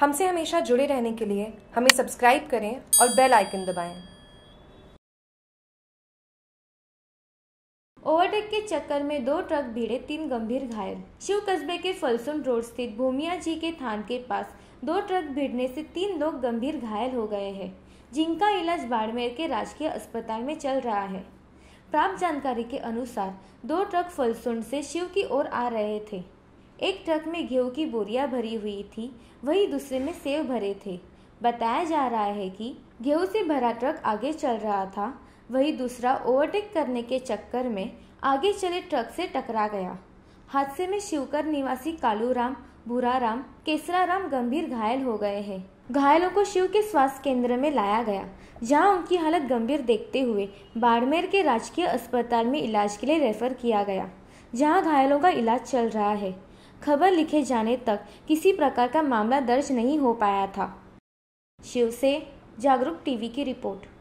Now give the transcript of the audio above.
हमसे हमेशा जुड़े रहने के लिए हमें सब्सक्राइब करें और बेल आइकन दबाएं। ओवरटेक के चक्कर में 2 ट्रक भिड़े, 3 गंभीर घायल। शिव कस्बे के फलसून रोड स्थित भूमिया जी के थान के पास 2 ट्रक भिड़ने से 3 लोग गंभीर घायल हो गए हैं, जिनका इलाज बाड़मेर के राजकीय अस्पताल में चल रहा है। प्राप्त जानकारी के अनुसार 2 ट्रक फलसून से शिव की ओर आ रहे थे। एक ट्रक में गेहूं की बोरियां भरी हुई थी, वहीं दूसरे में सेव भरे थे। बताया जा रहा है कि गेहूं से भरा ट्रक आगे चल रहा था, वहीं दूसरा ओवरटेक करने के चक्कर में आगे चले ट्रक से टकरा गया। हादसे में शिवकर निवासी कालूराम, बुराराम, केसराराम गंभीर घायल हो गए हैं। घायलों को शिव के स्वास्थ्य केंद्र में लाया गया, जहां उनकी हालत गंभीर देखते हुए बाड़मेर के राजकीय अस्पताल में इलाज के लिए रेफर किया गया, जहां घायलों का इलाज चल रहा है। खबर लिखे जाने तक किसी प्रकार का मामला दर्ज नहीं हो पाया था। शिव से जागरूक टीवी की रिपोर्ट।